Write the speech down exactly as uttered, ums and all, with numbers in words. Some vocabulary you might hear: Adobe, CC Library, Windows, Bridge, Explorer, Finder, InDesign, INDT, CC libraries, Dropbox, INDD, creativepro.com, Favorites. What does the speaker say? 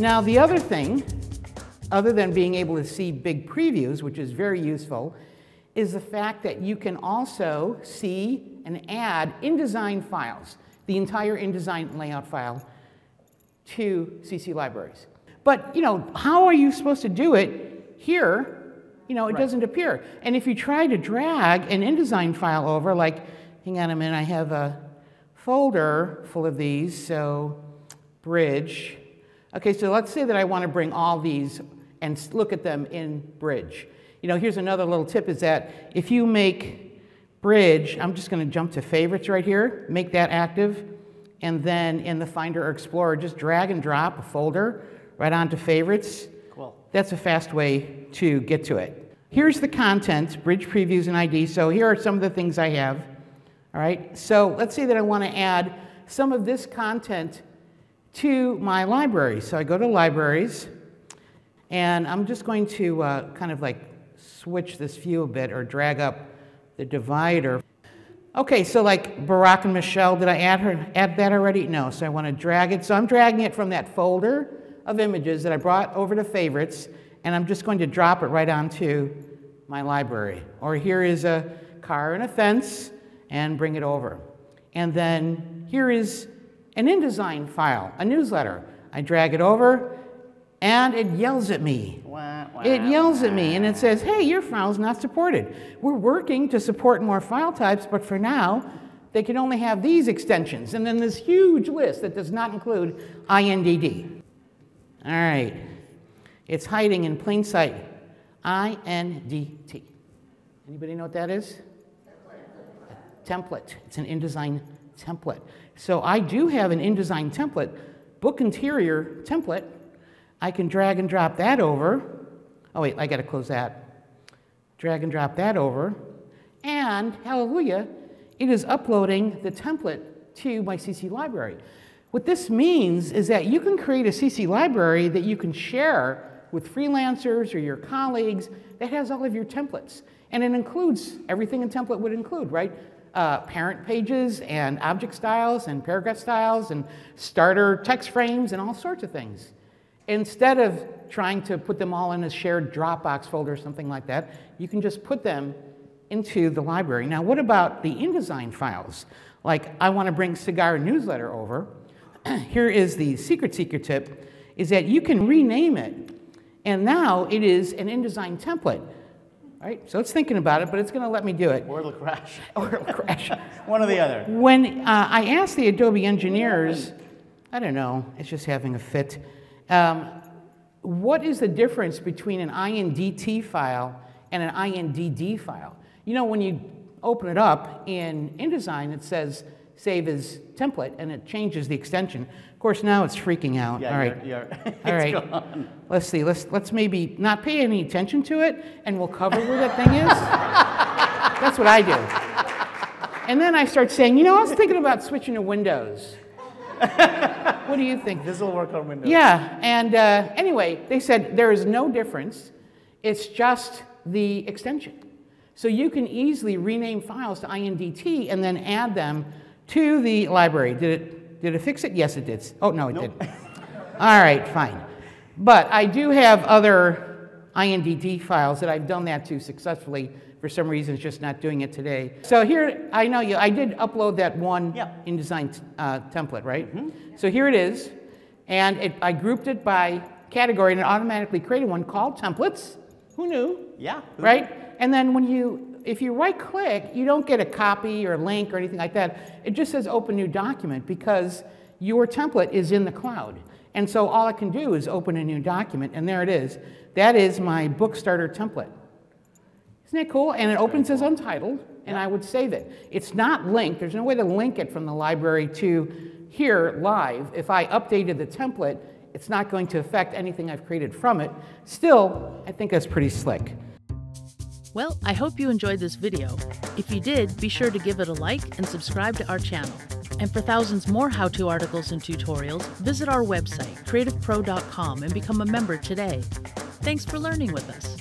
Now, the other thing, other than being able to see big previews, which is very useful, is the fact that you can also see and add InDesign files, the entire InDesign layout file, to C C libraries. But, you know, how are you supposed to do it here? You know, it right. doesn't appear. And if you try to drag an InDesign file over, like, hang on a minute, I have a folder full of these, so Bridge. Okay, so let's say that I want to bring all these and look at them in Bridge. You know, here's another little tip is that if you make Bridge, I'm just going to jump to Favorites right here, make that active, and then in the Finder or Explorer, just drag and drop a folder right onto Favorites. Cool. That's a fast way to get to it. Here's the content, Bridge previews and I D. So here are some of the things I have. All right, so let's say that I want to add some of this content to my library. So I go to Libraries, and I'm just going to uh, kind of like switch this view a bit or drag up the divider. Okay, so like Barack and Michelle, did I add, her, add that already? No, so I want to drag it. So I'm dragging it from that folder of images that I brought over to Favorites, and I'm just going to drop it right onto my library. Or here is a car and a fence, and bring it over. And then here is an InDesign file, a newsletter. I drag it over, and it yells at me. Wah, wah, it yells wah. at me, and it says, hey, your file's not supported. We're working to support more file types, but for now, they can only have these extensions. And then this huge list that does not include I N D D. All right. It's hiding in plain sight. I N D T. Anybody know what that is? A template. It's an InDesign template. So I do have an InDesign template, book interior template. I can drag and drop that over. Oh wait, I gotta close that. Drag and drop that over. And hallelujah, it is uploading the template to my C C library. What this means is that you can create a C C library that you can share with freelancers or your colleagues that has all of your templates. And it includes everything a template would include, right? Uh, parent pages and object styles and paragraph styles and starter text frames and all sorts of things. Instead of trying to put them all in a shared Dropbox folder or something like that, you can just put them into the library. Now, what about the InDesign files? Like, I want to bring Cigar Newsletter over. Here is the secret, secret tip, is that you can rename it, and now it is an InDesign template. All right, so it's thinking about it, but it's going to let me do it. Or it'll crash. Or it'll crash. One or the other. When uh, I asked the Adobe engineers, I don't know, it's just having a fit, um, what is the difference between an I N D T file and an I N D D file? You know, when you open it up in InDesign, it says save as template, and it changes the extension. Of course, now it's freaking out. Yeah, all right, you're, you're, it's all right. Gone. Let's see. Let's let's maybe not pay any attention to it, and we'll cover where that thing is. That's what I do. And then I start saying, you know, I was thinking about switching to Windows. What do you think? This will work on Windows. Yeah. And uh, anyway, they said there is no difference. It's just the extension. So you can easily rename files to I N D T and then add them to the library. Did it, did it fix it? Yes, it did. Oh, no, it nope. didn't. All right, fine. But I do have other I N D D files that I've done that to successfully. For some reason, it's just not doing it today. So here, I know you, I did upload that one yep. InDesign uh, template, right? Mm-hmm. So here it is. And it, I grouped it by category, and it automatically created one called Templates. Who knew? Yeah. Right? And then when you... if you right-click, you don't get a copy or a link or anything like that. It just says open new document because your template is in the cloud. And so all I can do is open a new document, and there it is. That is my book starter template. Isn't that cool? And it opens as untitled, and I would save it. It's not linked. There's no way to link it from the library to here live. If I updated the template, it's not going to affect anything I've created from it. Still, I think that's pretty slick. Well, I hope you enjoyed this video. If you did, be sure to give it a like and subscribe to our channel. And for thousands more how-to articles and tutorials, visit our website, creative pro dot com, and become a member today. Thanks for learning with us.